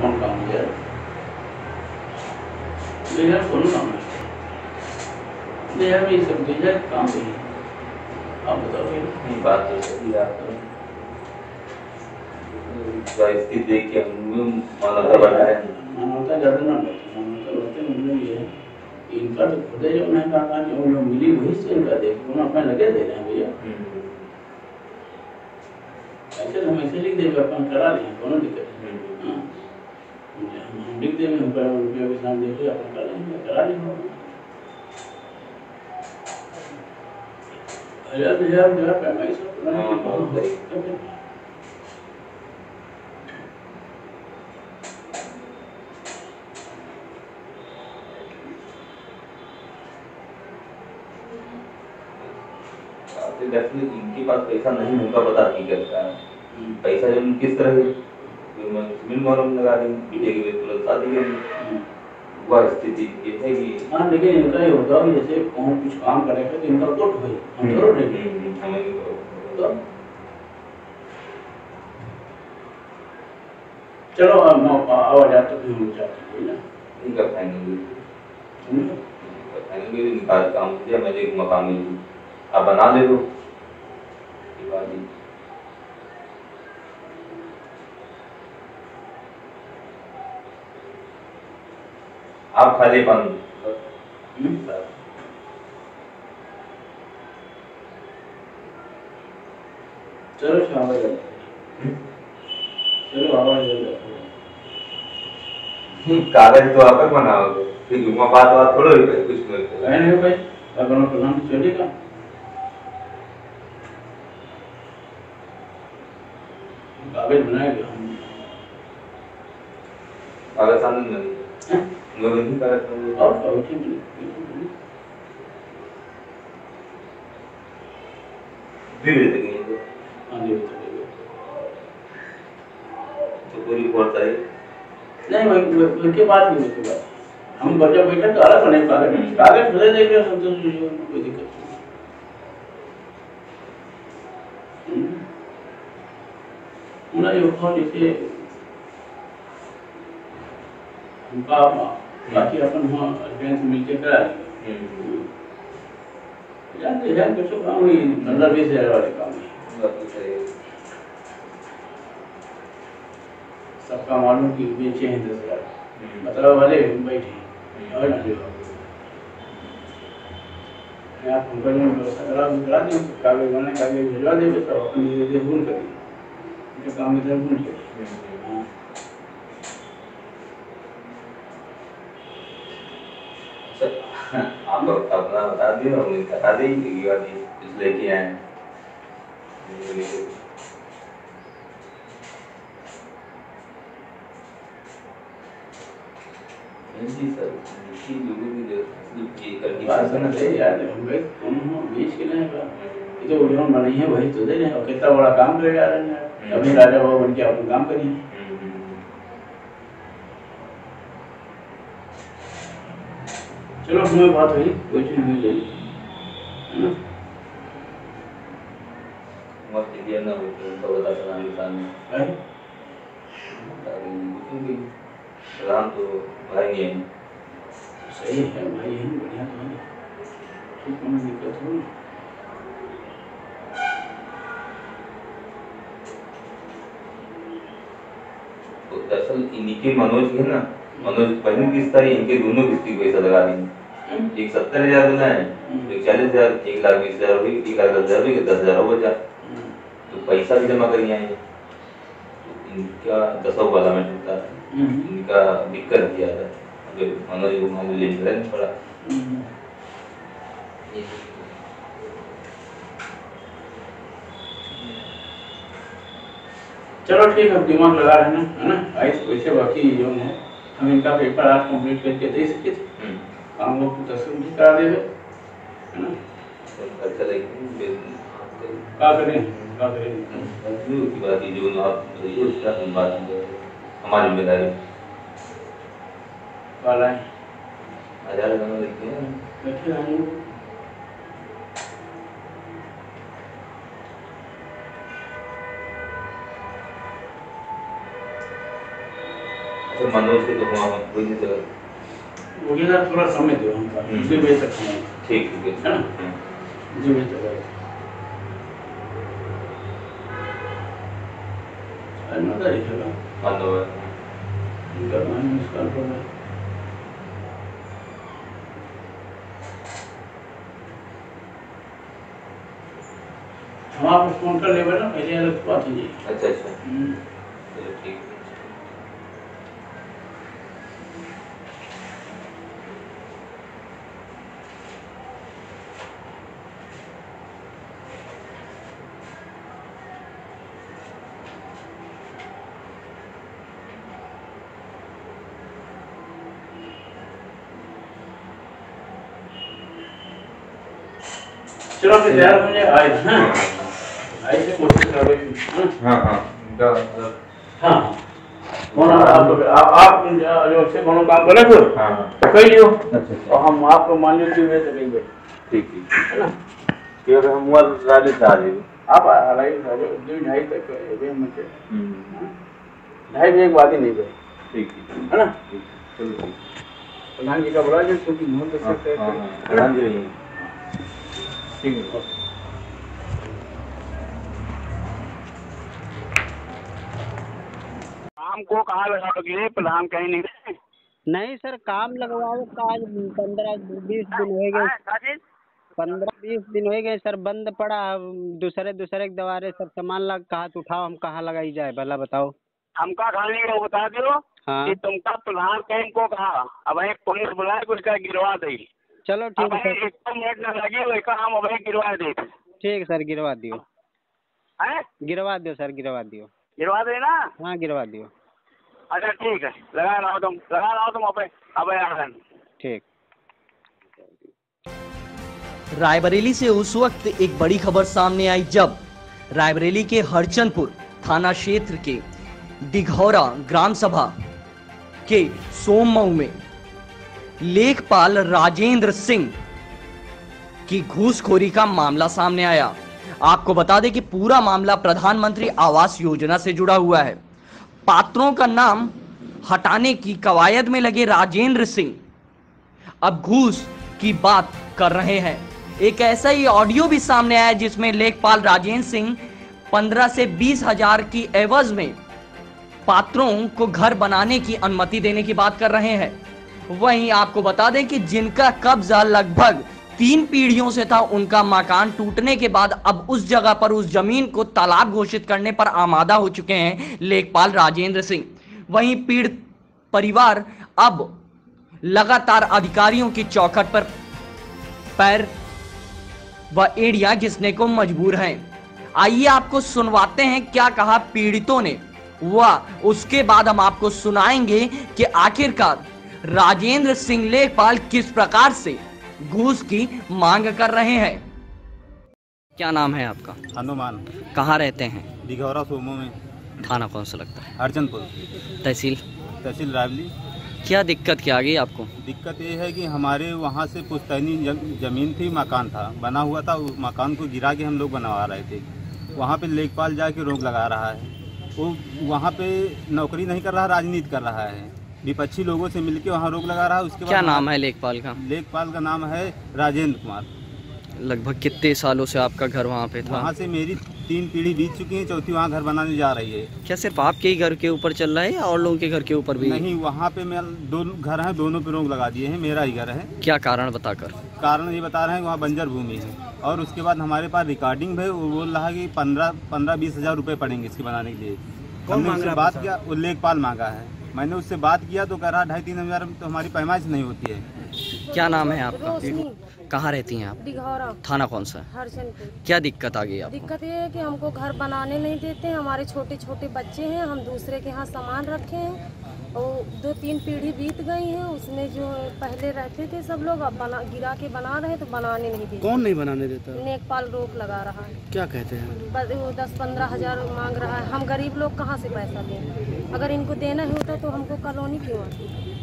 Phone काम गया ले यार फोन काम ले यार ये सब ले काम नहीं। आप बताओ ये बात तो सही है आपको इसकी देख के हम मानवता बढ़ाए मानवता ज्यादा ना मानवता बढ़ते हम ये इनका तो खुद ही जो मैं कहा कि उन्हें मिली वही से इनका देखो ना अपना लगे दे रहे हैं भैया ऐसे हम ऐसे लिख देंगे अपन करा लेंगे कौन दिक्कत है हम लिख देंगे हम पर रुपये के सामने देख के अपन करा लेंगे हजार हजार जो है पैमाइश बनाएंगे इनके पास पैसा नहीं उनका पता नहीं करता है पैसा जो किस तरह लगा देंगे वह स्थिति है कि हाँ लेकिन इनका ये होता है जैसे कौन कुछ काम करेगा तो इनका तो हम जरूर देंगे। चलो आवाज आते हैं इनका फाइनल निकाल काम किया मैंने एक मकान आप बना ले दो आप खाली पान चलो शाम चलो कागज तो आप बनाओगे फिर जुम्मा बात बात थोड़ा ही भाई कुछ नहीं भाई अगर प्रधान चलेगा कागज बनाएगा अगर सामने नहीं नहीं कागज और ठीक भी देंगे आगे तो पूरी रिपोर्ट आई नहीं मैं उसके बाद भी उसके बाद हम बच्चा बैठे तो अलग बने कागज कागज भले देंगे संतोष जी कोई दिक्कत नहीं। जैसे उनका बाकी अपन वहाँ बैंक मिलकर करा जानते जान कुछ काम ही 15-20 हजार वाले काम है सबका मालूम कि बेचे हैं 10 हजार मतलब वाले बैठे और आप उनका जो व्यवस्था करा दें कागज वाले कागज भिजवा देंगे सब अपने भूल करेंगे जो काम इधर भूल गए। सर आप अपना बता दिए और मुझे बता दी कि वाली इस लेके आए जी सर की लोगों की जरूरत की कंडीशन है यार हम भाई हम बीच के नहीं ये तो उन्होंने बनाई है वही तो दे रहे हैं और कितना बड़ा काम कर रहे हैं अभी राजा बाबा बन के अपना काम करिए चलो हमें बात हुई कोई चीज नहीं ले ली मत इंडिया ना होते तो बता देना इंसान है राम तो भाई नहीं है सही है भाई है बढ़िया तो है ठीक है दिक्कत हो दरअसल इनके मनोज है ना मनोज पहली किस्त आई इनके दोनों किस्त की पैसा लगा दी एक 70 हजार देना है एक 40 हजार 1,20,000 हुई 1,10,000 हुई 10 हजार हो बचा तो पैसा भी जमा करिए आए इनका 10 वाला में टूटा इनका दिक्कत किया था अगर मनोज को मान ले लेना पड़ा चलो ठीक है दिमाग लगा रहे ना है ना आई वैसे बाकी जो है हम इनका पेपर आज कंप्लीट करके दे सके थे काम लोग तस्वीर भी करा देवे है ना अच्छा लगे का करें तस्वीर की बात ही जो आप ये इसका हम बात हमारी जिम्मेदारी वाला है हजार गाना देखते हैं बैठे आने तो मनोज के तो वहाँ कोई नहीं चला मुझे ना थोड़ा समय दो हमको मुझे भेज सकते हैं ठीक है ना मुझे भेज दो अन्ना ये चला अन्ना इधर मैंने इसका बोला हम आपको फोन कर लेंगे ना पहले अलग बात हो जाएगी अच्छा अच्छा चलो ठीक चलो फिर तैयार हो जाए आज हाँ ऐसे कोशिश करो हां हां हां कौन आप जो से कोनो काम करे तो हां कह लियो और हम आपको मान लेते हुए तो कहीं बैठ ठीक है ना फिर हम और राजे ताजी आप राजे ताजी 2:30 तक वे मुझे 2:30 बजे के बाद ही नहीं गए ठीक है ना चलो प्रधान जी का बुला ले क्योंकि मोहन तो सकते हैं प्रधान जी ठीक है को कहाँ लगाओगे प्रधान कहीं नहीं नहीं सर काम लगवाओ आज 15-20 दिन हो गए 15-20 दिन हो गए सर बंद पड़ा दूसरे दवारे सब सामान लग कहा उठाओ हम कहाँ लगाई जाए भला बताओ हमका खाली को बता दो हाँ। कि तुमका प्रधान कहीं को कहा अब एक पुलिस बुलाए उसका गिरवा दे चलो ठीक है 1 मिनट न लगे हम अब गिरवा दे ठीक सर गिरवा दियो गिरवा देना हाँ गिरवा दियो अच्छा ठीक है लगा रहा तुम अब ठीक। रायबरेली से उस वक्त एक बड़ी खबर सामने आई जब रायबरेली के हरचनपुर थाना क्षेत्र के दिघौरा ग्राम सभा के सोमऊ में लेखपाल राजेंद्र सिंह की घूसखोरी का मामला सामने आया। आपको बता दें कि पूरा मामला प्रधानमंत्री आवास योजना से जुड़ा हुआ है। पात्रों का नाम हटाने की कवायद में लगे राजेंद्र सिंह अब घूस की बात कर रहे हैं। एक ऐसा ही ऑडियो भी सामने आया जिसमें लेखपाल राजेंद्र सिंह 15 से 20 हजार की एवज में पात्रों को घर बनाने की अनुमति देने की बात कर रहे हैं। वहीं आपको बता दें कि जिनका कब्जा लगभग 3 पीढ़ियों से था उनका मकान टूटने के बाद अब उस जगह पर उस जमीन को तालाब घोषित करने पर आमादा हो चुके हैं लेखपाल राजेंद्र सिंह। वहीं पीड़ित परिवार अब लगातार अधिकारियों की चौखट पर पैर व एड़ियां घिसने को मजबूर हैं। आइए आपको सुनवाते हैं क्या कहा पीड़ितों ने व उसके बाद हम आपको सुनाएंगे कि आखिरकार राजेंद्र सिंह लेखपाल किस प्रकार से घूस की मांग कर रहे हैं। क्या नाम है आपका? हनुमान। कहाँ रहते हैं? दिघौरा सोमो में। थाना कौन सा लगता है? अर्जुनपुर। तहसील रावली। क्या दिक्कत क्या आ गई आपको? दिक्कत ये है कि हमारे वहाँ से पुश्तैनी जमीन थी, मकान था बना हुआ था, उस मकान को गिरा के हम लोग बनवा रहे थे। वहाँ पे लेखपाल जाके रोक लगा रहा है, वो वहाँ पे नौकरी नहीं कर रहा, राजनीति कर रहा है, विपक्षी लोगों से मिलके वहाँ रोक लगा रहा है। उसके बाद क्या नाम है लेखपाल का? लेखपाल का नाम है राजेंद्र कुमार। लगभग कितने सालों से आपका घर वहाँ पे था? वहाँ से मेरी 3 पीढ़ी बीत चुकी है, चौथी वहाँ घर बनाने जा रही है। क्या सिर्फ आपके ही घर के ऊपर चल रहा है या और लोगों के घर के ऊपर भी? नहीं, वहाँ पे मेरा 2 घर है, दोनों पे रोक लगा दिए है, मेरा ही घर है। क्या कारण बताकर? कारण ये बता रहे हैं वहाँ बंजर भूमि है, और उसके बाद हमारे पास रिकॉर्डिंग है, वो बोल रहा है कि 15-20 हजार रुपये पड़ेंगे इसके बनाने के लिए। हमने बात किया, वो लेखपाल मांगा है, मैंने उससे बात किया तो कह रहा 2,500-3,000 तो हमारी पैमाइश नहीं होती है। क्या नाम है आपका? कहाँ रहती हैं आप? दिघौरा। थाना कौन सा? हरचनपुर। क्या दिक्कत आ गई आपको? दिक्कत ये है कि हमको घर बनाने नहीं देते, हमारे छोटे छोटे बच्चे हैं, हम दूसरे के यहाँ सामान रखे हैं, और 2-3 पीढ़ी बीत गई है, उसमें जो पहले रहते थे सब लोग अब गिरा के बना रहे तो बनाने नहीं देते। कौन नहीं बनाने देता? लेखपाल रोक लगा रहा है। क्या कहते हैं? 10-15 हजार मांग रहा है। हम गरीब लोग कहाँ से पैसा दें? अगर इनको देना होता तो हमको कॉलोनी क्यों आती?